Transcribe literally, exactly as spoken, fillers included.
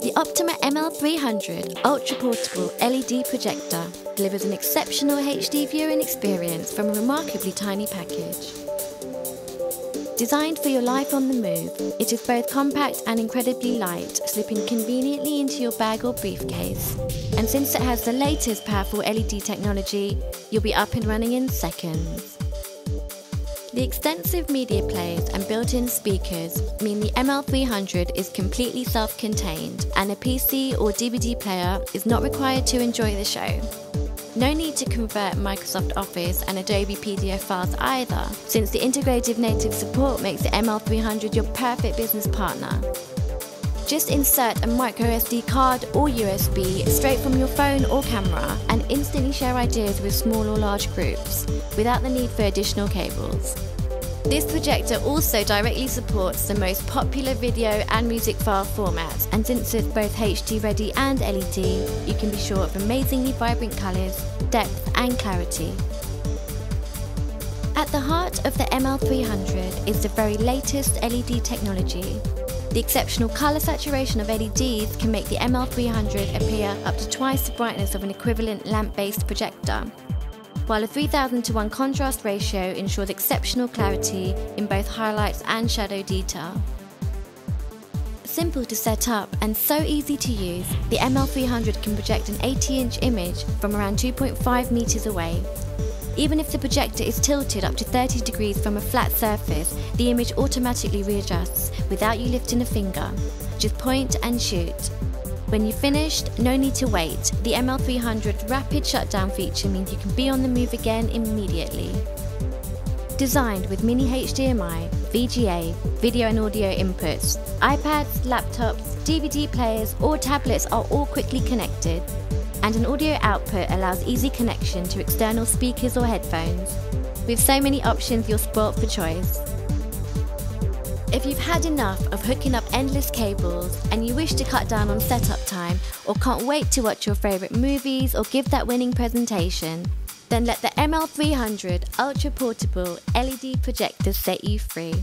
The Optoma M L three hundred ultra-portable L E D projector delivers an exceptional H D viewing experience from a remarkably tiny package. Designed for your life on the move, it is both compact and incredibly light, slipping conveniently into your bag or briefcase. And since it has the latest powerful L E D technology, you'll be up and running in seconds. The extensive media players and built-in speakers mean the M L three hundred is completely self-contained, and a P C or D V D player is not required to enjoy the show. No need to convert Microsoft Office and Adobe P D F files either, since the integrative native support makes the M L three hundred your perfect business partner. Just insert a micro S D card or U S B straight from your phone or camera and instantly share ideas with small or large groups, without the need for additional cables. This projector also directly supports the most popular video and music file formats, and since it's both H D ready and L E D, you can be sure of amazingly vibrant colours, depth and clarity. At the heart of the M L three hundred is the very latest L E D technology. The exceptional colour saturation of L E Ds can make the M L three hundred appear up to twice the brightness of an equivalent lamp-based projector, while a three thousand to one contrast ratio ensures exceptional clarity in both highlights and shadow detail. Simple to set up and so easy to use, the M L three hundred can project an eighty inch image from around two point five meters away. Even if the projector is tilted up to thirty degrees from a flat surface, the image automatically readjusts without you lifting a finger. Just point and shoot. When you're finished, no need to wait. The M L three hundred's rapid shutdown feature means you can be on the move again immediately. Designed with mini H D M I, V G A, video and audio inputs, iPads, laptops, D V D players or tablets are all quickly connected, and an audio output allows easy connection to external speakers or headphones. With so many options, you're spoilt for choice. If you've had enough of hooking up endless cables and you wish to cut down on setup time or can't wait to watch your favourite movies or give that winning presentation, then let the M L three hundred ultra portable L E D projector set you free.